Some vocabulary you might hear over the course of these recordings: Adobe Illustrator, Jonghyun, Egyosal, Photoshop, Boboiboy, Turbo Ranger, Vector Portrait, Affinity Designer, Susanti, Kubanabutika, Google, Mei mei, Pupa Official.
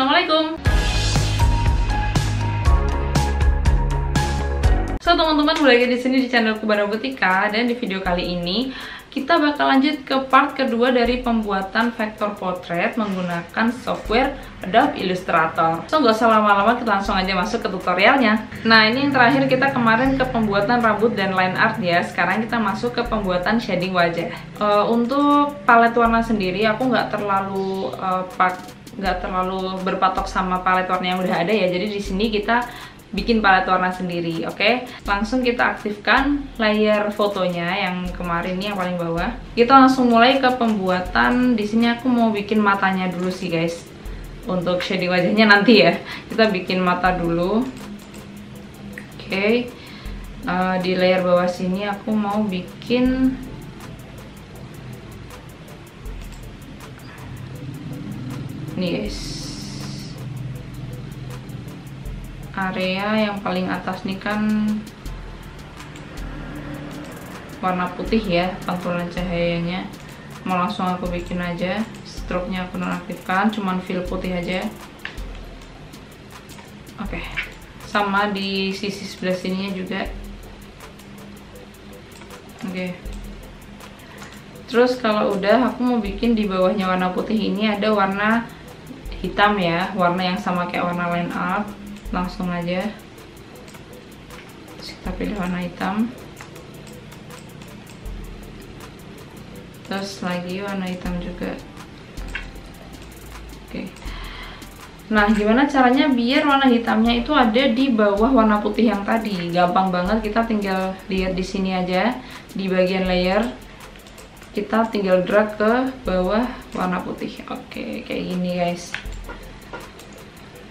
Assalamualaikum. So teman-teman, balik lagi di sini di channel Kubanabutika, dan di video kali ini kita bakal lanjut ke part kedua dari pembuatan vector portrait menggunakan software Adobe Illustrator. So nggak usah lama-lama, kita langsung aja masuk ke tutorialnya. Nah, ini yang terakhir kita kemarin ke pembuatan rambut dan line art ya. Sekarang kita masuk ke pembuatan shading wajah. Untuk palet warna sendiri aku nggak terlalu berpatok sama palet warna yang udah ada ya. Jadi di sini kita bikin palet warna sendiri, oke? Langsung kita aktifkan layer fotonya yang kemarin nih, yang paling bawah. Kita langsung mulai ke pembuatan. Di sini aku mau bikin matanya dulu sih guys. Untuk shading wajahnya nanti ya. Kita bikin mata dulu. Oke. Di layer bawah sini aku mau bikin nih guys, area yang paling atas nih kan warna putih ya, pantulan cahayanya. Mau langsung aku bikin aja, stroke-nya aku nonaktifkan, cuman fill putih aja. Oke. Sama di sisi sebelah sininya juga. Oke. Terus kalau udah, aku mau bikin di bawahnya warna putih ini ada warna hitam ya, warna yang sama kayak warna line art. Langsung aja kita pilih warna hitam, terus lagi warna hitam juga. Oke. Nah, gimana caranya biar warna hitamnya itu ada di bawah warna putih yang tadi? Gampang banget, kita tinggal lihat di sini aja, di bagian layer kita tinggal drag ke bawah warna putih. Oke, kayak gini guys.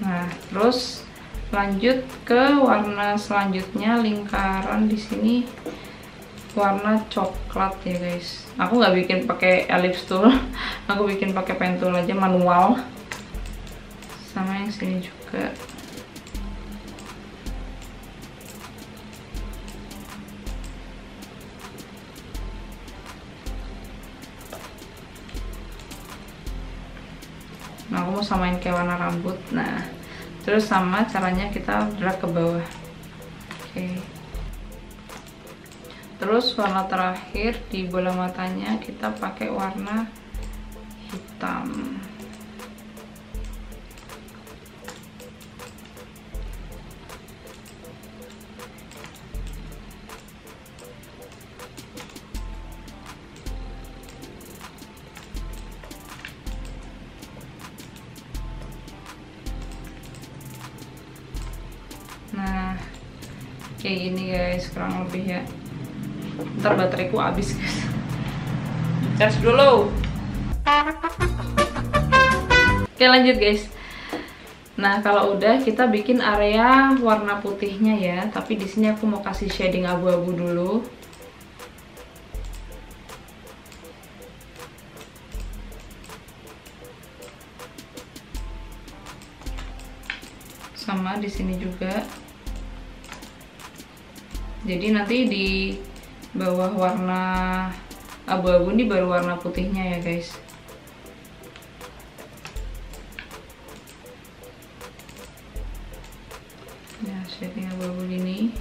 Nah, terus lanjut ke warna selanjutnya, lingkaran di sini warna coklat ya guys. Aku nggak bikin pakai ellipse tool, aku bikin pakai pen tool aja manual. Sama yang sini juga. Nah, aku mau samain kayak warna rambut. Nah, terus sama caranya kita drag ke bawah. Oke. Terus warna terakhir di bola matanya kita pakai warna hitam. Nah, kayak gini guys, kurang lebih ya. Ntar bateraiku habis guys. Charge dulu. Oke, lanjut guys. Nah, kalau udah kita bikin area warna putihnya ya, tapi di sini aku mau kasih shading abu-abu dulu. Sama di sini juga. Jadi nanti di bawah warna abu-abu ini baru warna putihnya ya guys. Nah, shading abu-abu ini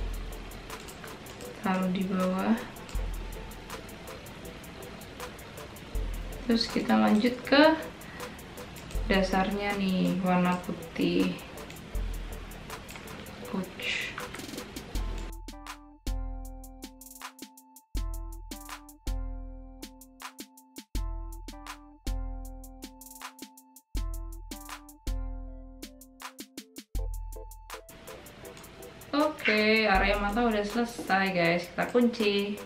taruh di bawah. Terus kita lanjut ke dasarnya nih, warna putih. Oke, area mata udah selesai guys, kita kunci.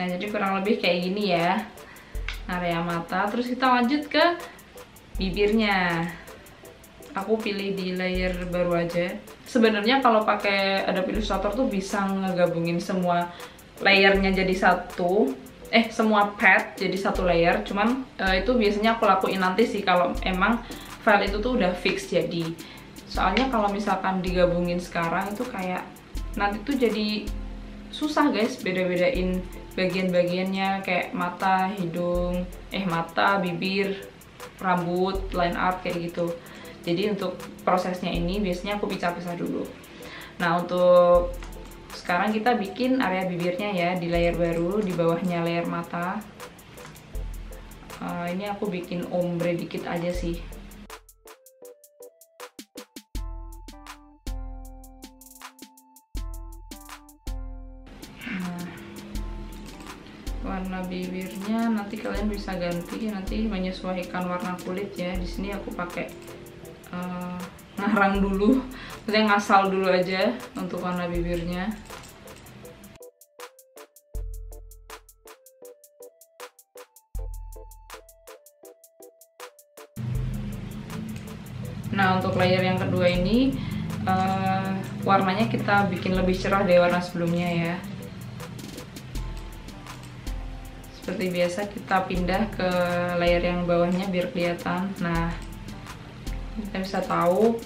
Nah, jadi kurang lebih kayak gini ya area mata. Terus kita lanjut ke bibirnya. Aku pilih di layer baru aja. Sebenarnya kalau pakai Adobe Illustrator tuh bisa ngegabungin semua layernya jadi satu, semua pad jadi satu layer. Cuman itu biasanya aku lakuin nanti sih kalau emang file itu tuh udah fix jadi. Soalnya kalau misalkan digabungin sekarang itu kayak nanti tuh jadi susah guys beda-bedain bagian-bagiannya, kayak mata, hidung, mata, bibir, rambut, line art kayak gitu. Jadi untuk prosesnya ini biasanya aku pisah-pisah dulu. Nah, untuk sekarang kita bikin area bibirnya ya, di layer baru, di bawahnya layer mata. Ini aku bikin ombre dikit aja sih. Warna bibirnya nanti kalian bisa ganti, nanti menyesuaikan warna kulit ya. Di sini aku pakai ngarang dulu, maksudnya ngasal dulu aja untuk warna bibirnya. Nah, untuk layer yang kedua ini warnanya kita bikin lebih cerah dari warna sebelumnya ya. Seperti biasa kita pindah ke layer yang bawahnya biar kelihatan. Nah, kita bisa tahu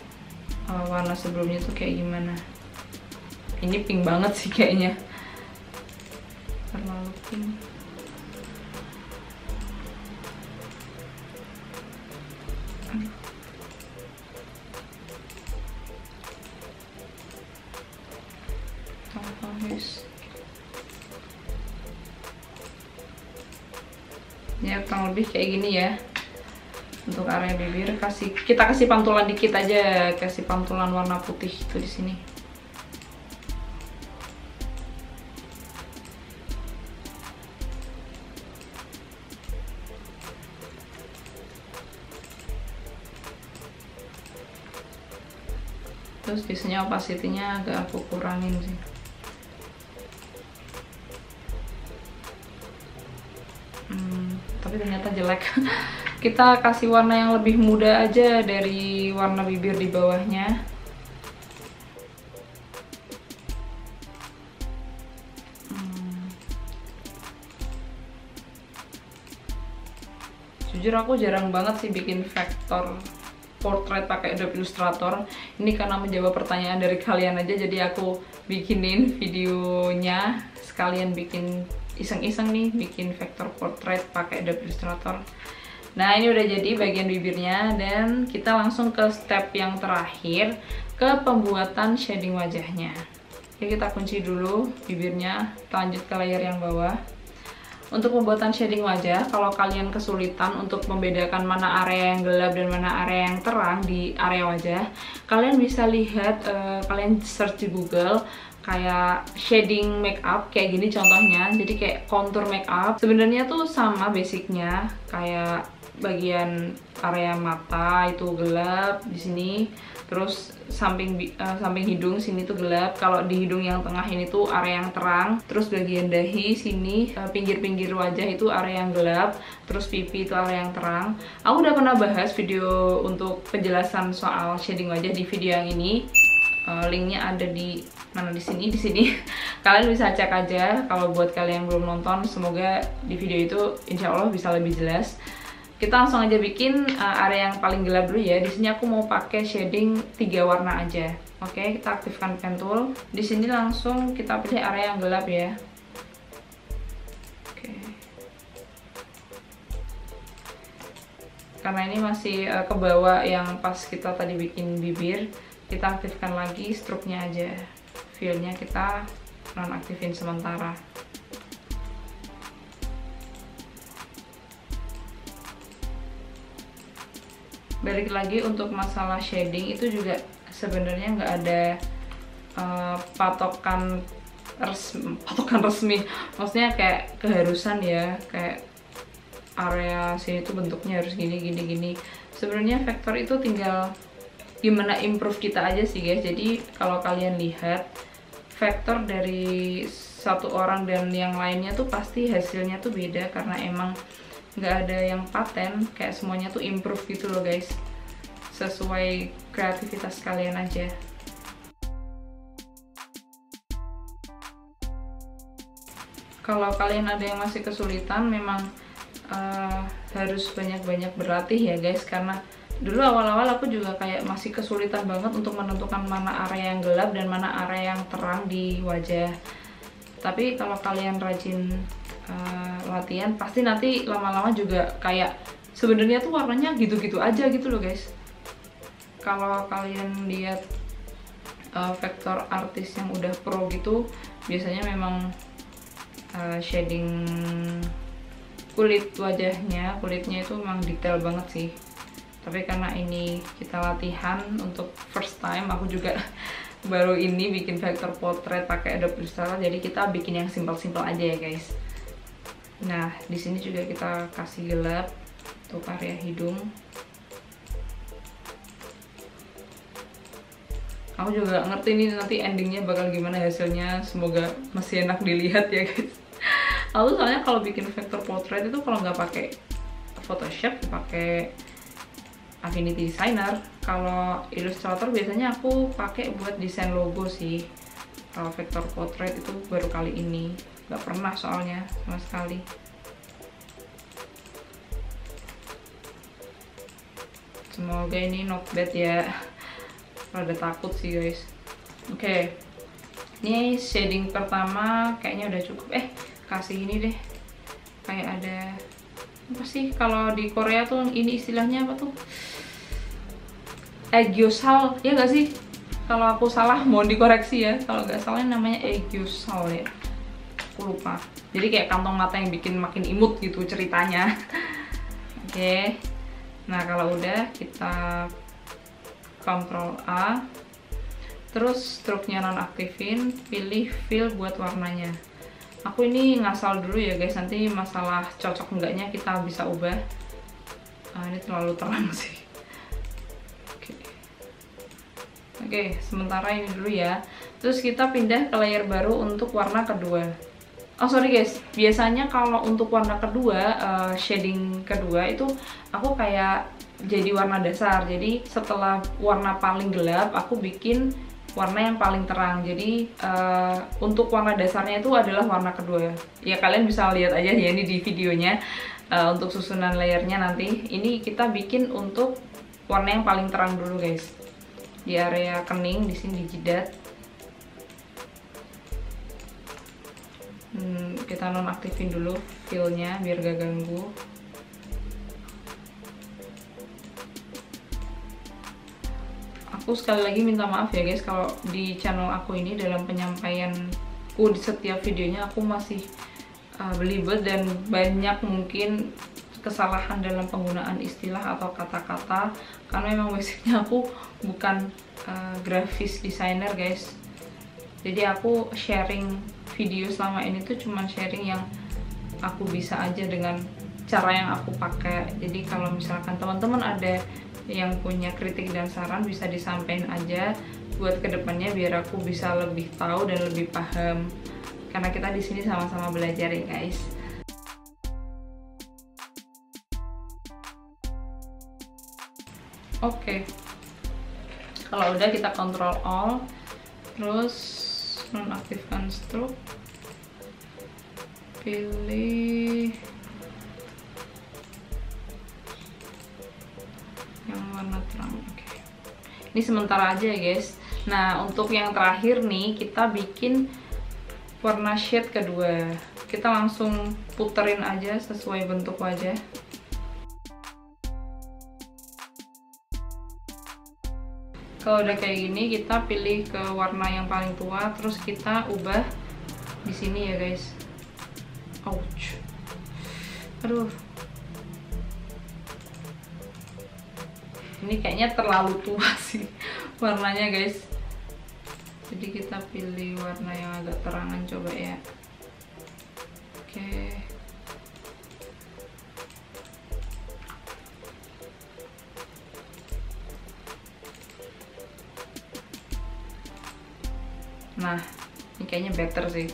warna sebelumnya tuh kayak gimana. Ini pink banget sih kayaknya, terlalu pink. Ya, kurang lebih kayak gini ya. Untuk area bibir kita kasih pantulan dikit aja, kasih pantulan warna putih itu di sini. Terus biasanya opacity-nya agak aku kurangin sih. Tapi ternyata jelek. Kita kasih warna yang lebih muda aja dari warna bibir di bawahnya. Jujur aku jarang banget sih bikin vector portrait pakai Adobe Illustrator. Ini karena menjawab pertanyaan dari kalian aja, jadi aku bikinin videonya sekalian, bikin iseng-iseng nih bikin vector portrait pakai Adobe Illustrator. Nah, ini udah jadi bagian bibirnya, dan kita langsung ke step yang terakhir, ke pembuatan shading wajahnya. Jadi kita kunci dulu bibirnya, kita lanjut ke layer yang bawah. Untuk pembuatan shading wajah, kalau kalian kesulitan untuk membedakan mana area yang gelap dan mana area yang terang di area wajah, kalian bisa lihat, kalian search di Google kayak shading makeup kayak gini contohnya. Jadi kayak contour makeup, sebenarnya tuh sama basicnya, kayak bagian area mata itu gelap di sini, terus samping hidung sini tuh gelap. Kalau di hidung yang tengah ini tuh area yang terang, terus bagian dahi sini, pinggir-pinggir wajah itu area yang gelap, terus pipi itu area yang terang. Aku udah pernah bahas video untuk penjelasan soal shading wajah di video yang ini. Linknya ada di mana, di sini. Kalian bisa cek aja kalau buat kalian yang belum nonton. Semoga di video itu insya Allah bisa lebih jelas. Kita langsung aja bikin area yang paling gelap dulu ya. Di sini aku mau pakai shading 3 warna aja. Oke, kita aktifkan pen tool. Di sini langsung kita pilih area yang gelap ya. Oke. Karena ini masih ke bawah yang pas kita tadi bikin bibir, kita aktifkan lagi stroke-nya aja. Fill-nya kita nonaktifin sementara. Balik lagi untuk masalah shading, itu juga sebenarnya nggak ada patokan resmi. Maksudnya kayak keharusan ya, kayak area sini tuh bentuknya harus gini. Sebenarnya vektor itu tinggal gimana improve kita aja sih guys. Jadi kalau kalian lihat vektor dari satu orang dan yang lainnya tuh pasti hasilnya tuh beda, karena emang nggak ada yang paten, kayak semuanya tuh improve gitu loh guys, sesuai kreativitas kalian aja. Kalau kalian ada yang masih kesulitan, memang harus banyak-banyak berlatih ya guys, karena dulu awal-awal aku juga kayak masih kesulitan banget untuk menentukan mana area yang gelap dan mana area yang terang di wajah. Tapi kalau kalian rajin latihan, pasti nanti lama-lama juga kayak sebenarnya tuh warnanya gitu-gitu aja gitu loh guys. kalau kalian lihat vektor artis yang udah pro gitu, biasanya memang shading kulit wajahnya, kulitnya itu memang detail banget sih. Tapi karena ini kita latihan untuk first time, aku juga baru ini bikin vector portrait pakai Adobe Illustrator, jadi kita bikin yang simpel-simpel aja ya guys. Nah, di sini juga kita kasih gelap untuk area hidung. Aku juga ngerti nih nanti endingnya bakal gimana hasilnya, semoga masih enak dilihat ya guys. Aku soalnya kalau bikin vector portrait itu kalau nggak pakai Photoshop, pakai Affinity Designer. Kalau Illustrator biasanya aku pakai buat desain logo sih. Kalau vector portrait itu baru kali ini, nggak pernah soalnya sama sekali. Semoga ini not bad ya. Rada takut sih guys. Oke. Ini shading pertama kayaknya udah cukup. Kasih ini deh. Kayak ada apa sih kalau di Korea tuh ini istilahnya apa tuh, Egyosal ya nggak sih? Kalau aku salah mohon dikoreksi ya, kalau nggak salah namanya Egyosal ya, aku lupa. Jadi kayak kantong mata yang bikin makin imut gitu ceritanya. Oke. Nah kalau udah kita Ctrl A, terus stroke-nya nonaktifin, pilih fill buat warnanya. Aku ini ngasal dulu ya guys, nanti masalah cocok enggaknya kita bisa ubah. Ini terlalu terang sih. Oke, sementara ini dulu ya. Terus kita pindah ke layer baru untuk warna kedua. Oh sorry guys, biasanya kalau untuk warna kedua, shading kedua itu aku kayak jadi warna dasar. Jadi setelah warna paling gelap, aku bikin warna yang paling terang. Jadi untuk warna dasarnya itu adalah warna kedua. Ya kalian bisa lihat aja ya ini di videonya untuk susunan layernya nanti. Ini kita bikin untuk warna yang paling terang dulu guys. Di area kening di sini di jidat. Kita nonaktifin dulu fillnya biar gak ganggu. Aku sekali lagi minta maaf ya guys kalau di channel aku ini dalam penyampaianku di setiap videonya aku masih belibet dan banyak mungkin kesalahan dalam penggunaan istilah atau kata-kata, karena memang basicnya aku bukan grafis designer guys. Jadi aku sharing video selama ini tuh cuman sharing yang aku bisa aja dengan cara yang aku pakai. Jadi kalau misalkan teman-teman ada yang punya kritik dan saran bisa disampaikan aja buat kedepannya biar aku bisa lebih tahu dan lebih paham, karena kita di sini sama-sama belajar ya guys. Oke. Kalau udah kita Ctrl All, terus nonaktifkan stroke, pilih yang warna terang. Oke. Ini sementara aja ya guys. Nah untuk yang terakhir nih kita bikin warna shade kedua. Kita langsung puterin aja sesuai bentuk wajah. Kalau udah kayak gini kita pilih ke warna yang paling tua, terus kita ubah di sini ya guys. Ouch. Aduh. Ini kayaknya terlalu tua sih warnanya guys. Jadi kita pilih warna yang agak terangan coba ya. Oke. Nah, ini kayaknya better sih.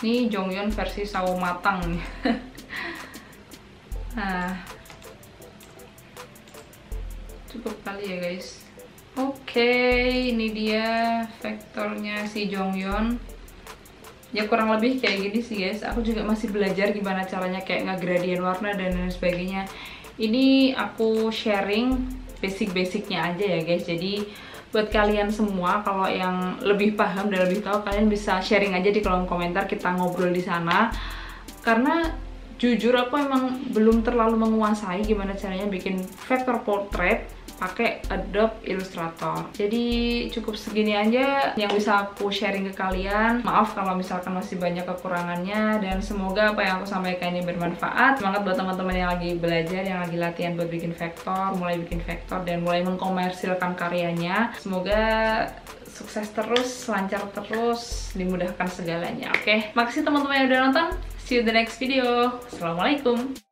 Ini Jonghyun versi sawo matang. Nah, cukup kali ya guys. Oke, ini dia vektornya si Jonghyun. Ya kurang lebih kayak gini sih guys. Aku juga masih belajar gimana caranya kayak ngegradien warna dan lain sebagainya. Ini aku sharing basic-basicnya aja ya guys. Jadi buat kalian semua kalau yang lebih paham dan lebih tahu, kalian bisa sharing aja di kolom komentar, kita ngobrol di sana. Karena jujur aku emang belum terlalu menguasai gimana caranya bikin vector portrait pakai Adobe Illustrator. Jadi cukup segini aja yang bisa aku sharing ke kalian. Maaf kalau misalkan masih banyak kekurangannya, dan semoga apa yang aku sampaikan ini bermanfaat. Semangat buat teman-teman yang lagi belajar, yang lagi latihan buat bikin vektor, mulai bikin vektor dan mulai mengkomersilkan karyanya. Semoga sukses terus, lancar terus, dimudahkan segalanya. Oke, makasih teman-teman yang udah nonton. See you the next video. Assalamualaikum.